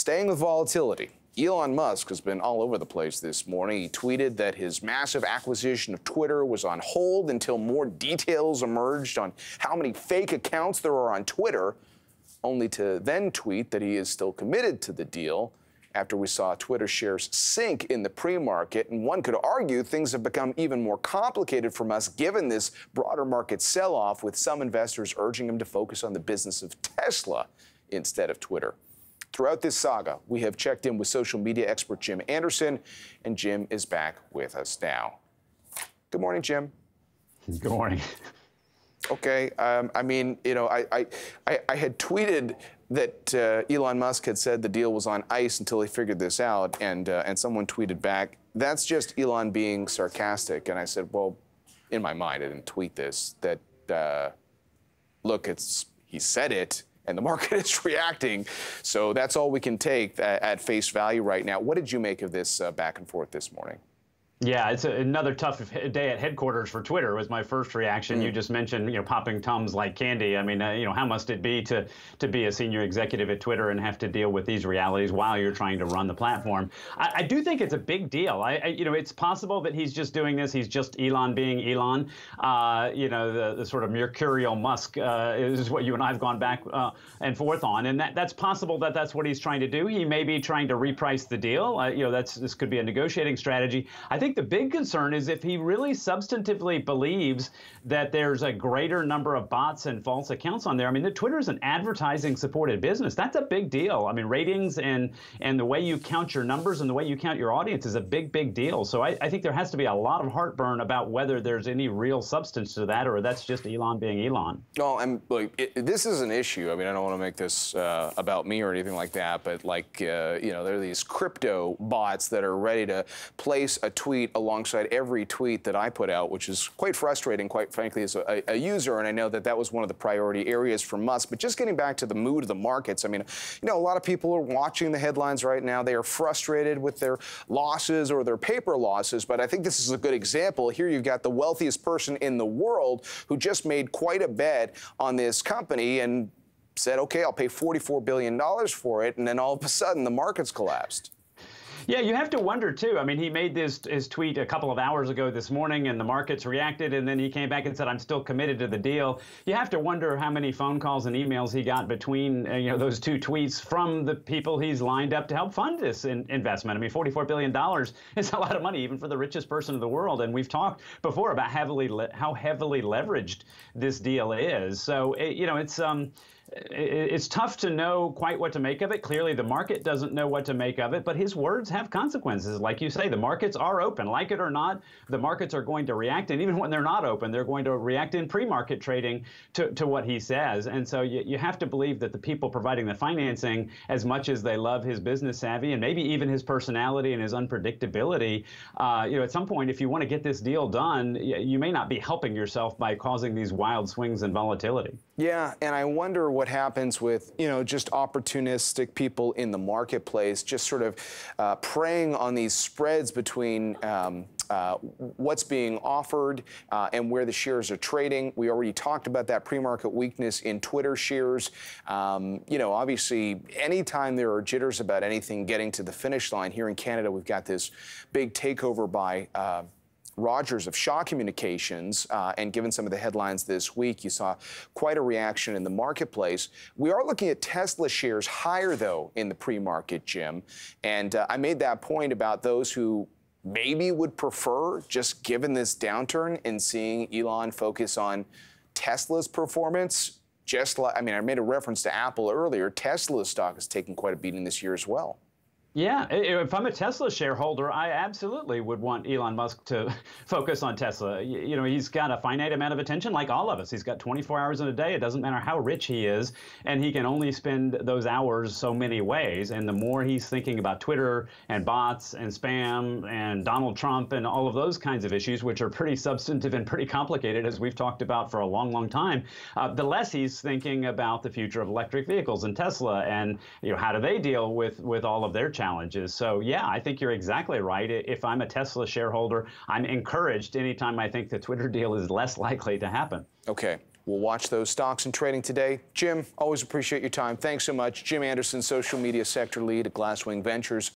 Staying with volatility, Elon Musk has been all over the place this morning. He tweeted that his massive acquisition of Twitter was on hold until more details emerged on how many fake accounts there are on Twitter, only to then tweet that he is still committed to the deal after we saw Twitter shares sink in the pre-market. And one could argue things have become even more complicated for Musk given this broader market sell-off, with some investors urging him to focus on the business of Tesla instead of Twitter. Throughout this saga, we have checked in with social media expert Jim Anderson, and Jim is back with us now. Good morning, Jim. Good morning. Okay, I mean, you know, I had tweeted that Elon Musk had said the deal was on ice until he figured this out, and someone tweeted back, "That's just Elon being sarcastic." And I said, well, in my mind, I didn't tweet this, that, look, he said it, and the market is reacting. So that's all we can take at face value right now. What did you make of this back and forth this morning? Yeah, it's another tough day at headquarters for Twitter was my first reaction. You just mentioned, you know, popping Tums like candy. I mean, you know, how must it be to be a senior executive at Twitter and have to deal with these realities while you're trying to run the platform? I do think it's a big deal. You know, it's possible that he's just doing this. He's just Elon being Elon. You know, the sort of mercurial Musk is what you and I have gone back and forth on. And that's possible that that's what he's trying to do. He may be trying to reprice the deal. You know, this could be a negotiating strategy. I think the big concern is if he really substantively believes that there's a greater number of bots and false accounts on there. I mean, Twitter is an advertising-supported business. That's a big deal. I mean, ratings and the way you count your numbers and the way you count your audience is a big, big deal. So I think there has to be a lot of heartburn about whether there's any real substance to that or that's just Elon being Elon. Well, and like, this is an issue. I mean, I don't want to make this about me or anything like that, but like, you know, there are these crypto bots that are ready to place a tweet alongside every tweet that I put out, which is quite frustrating, quite frankly, as a user. And I know that that was one of the priority areas for Musk. But just getting back to the mood of the markets, I mean, you know, a lot of people are watching the headlines right now. They are frustrated with their losses or their paper losses. But I think this is a good example. Here you've got the wealthiest person in the world who just made quite a bet on this company and said, okay, I'll pay $44 billion for it. And then all of a sudden, the markets collapsed. Yeah, you have to wonder, too. I mean, he made his tweet a couple of hours ago this morning, and the markets reacted, and then he came back and said, I'm still committed to the deal. You have to wonder how many phone calls and emails he got between you know, those two tweets from the people he's lined up to help fund this investment. I mean, $44 billion is a lot of money, even for the richest person in the world. And we've talked before about how heavily leveraged this deal is. So, you know, it's tough to know quite what to make of it. Clearly, the market doesn't know what to make of it, but his words have consequences. Like you say, the markets are open. Like it or not, the markets are going to react. And even when they're not open, they're going to react in pre-market trading to what he says. And so you have to believe that the people providing the financing, as much as they love his business savvy and maybe even his personality and his unpredictability, you know, at some point, if you want to get this deal done, you may not be helping yourself by causing these wild swings in volatility. Yeah, and I wonder what happens with, you know, just opportunistic people in the marketplace, just sort of preying on these spreads between what's being offered and where the shares are trading. We already talked about that pre-market weakness in Twitter shares. You know, obviously, anytime there are jitters about anything getting to the finish line, here in Canada, we've got this big takeover by Rogers of Shaw Communications, and given some of the headlines this week, you saw quite a reaction in the marketplace. We are looking at Tesla shares higher, though, in the pre-market, Jim. And I made that point about those who maybe would prefer, just given this downturn, and seeing Elon focus on Tesla's performance. Just like, I mean, I made a reference to Apple earlier. Tesla's stock is taking quite a beating this year as well. Yeah, if I'm a Tesla shareholder, I absolutely would want Elon Musk to focus on Tesla. You know, he's got a finite amount of attention, like all of us. He's got 24 hours in a day. It doesn't matter how rich he is, and he can only spend those hours so many ways. And the more he's thinking about Twitter and bots and spam and Donald Trump and all of those kinds of issues, which are pretty substantive and pretty complicated, as we've talked about for a long, long time, the less he's thinking about the future of electric vehicles and Tesla and, you know, how do they deal with all of their challenges. So, yeah, I think you're exactly right. If I'm a Tesla shareholder, I'm encouraged anytime I think the Twitter deal is less likely to happen. Okay. We'll watch those stocks and trading today. Jim, always appreciate your time. Thanks so much. Jim Anderson, social media sector lead at Glasswing Ventures.